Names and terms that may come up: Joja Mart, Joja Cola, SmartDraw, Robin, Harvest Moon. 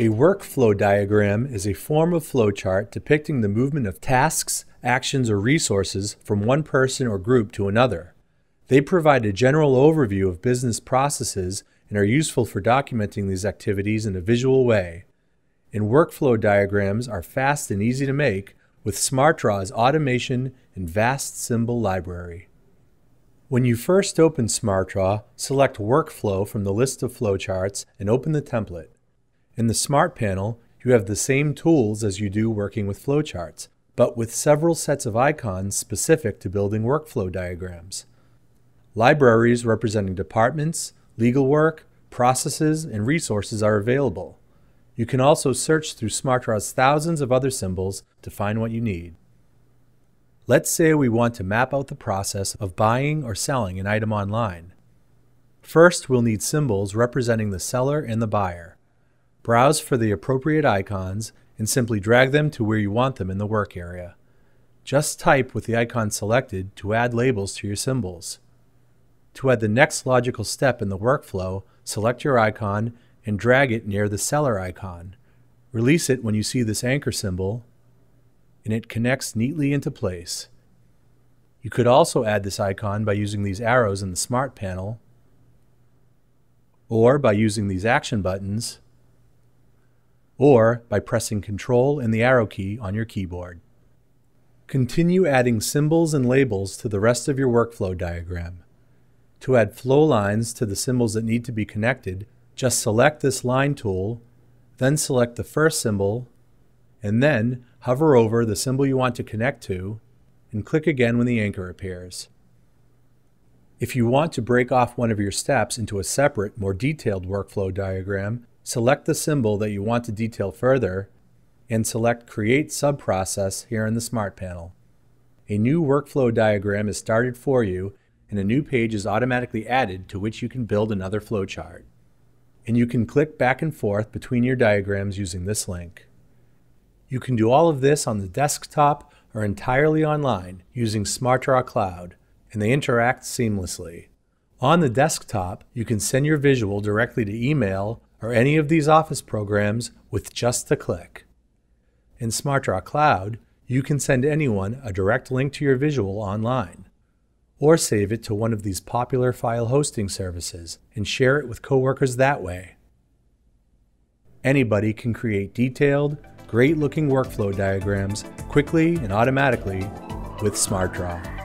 A workflow diagram is a form of flowchart depicting the movement of tasks, actions, or resources from one person or group to another. They provide a general overview of business processes and are useful for documenting these activities in a visual way. And workflow diagrams are fast and easy to make with SmartDraw's automation and vast symbol library. When you first open SmartDraw, select Workflow from the list of flowcharts and open the template. In the Smart panel, you have the same tools as you do working with flowcharts, but with several sets of icons specific to building workflow diagrams. Libraries representing departments, legal work, processes, and resources are available. You can also search through SmartDraw's thousands of other symbols to find what you need. Let's say we want to map out the process of buying or selling an item online. First, we'll need symbols representing the seller and the buyer. Browse for the appropriate icons and simply drag them to where you want them in the work area. Just type with the icon selected to add labels to your symbols. To add the next logical step in the workflow, select your icon and drag it near the seller icon. Release it when you see this anchor symbol, and it connects neatly into place. You could also add this icon by using these arrows in the Smart panel, or by using these action buttons, or by pressing Ctrl and the arrow key on your keyboard. Continue adding symbols and labels to the rest of your workflow diagram. To add flow lines to the symbols that need to be connected, just select this line tool, then select the first symbol, and then hover over the symbol you want to connect to, and click again when the anchor appears. If you want to break off one of your steps into a separate, more detailed workflow diagram, select the symbol that you want to detail further, and select Create Subprocess here in the Smart panel. A new workflow diagram is started for you, and a new page is automatically added to which you can build another flowchart. And you can click back and forth between your diagrams using this link. You can do all of this on the desktop or entirely online using SmartDraw Cloud, and they interact seamlessly. On the desktop, you can send your visual directly to email or any of these Office programs with just a click. In SmartDraw Cloud, you can send anyone a direct link to your visual online, or save it to one of these popular file hosting services and share it with coworkers that way. Anybody can create detailed, great-looking workflow diagrams quickly and automatically with SmartDraw.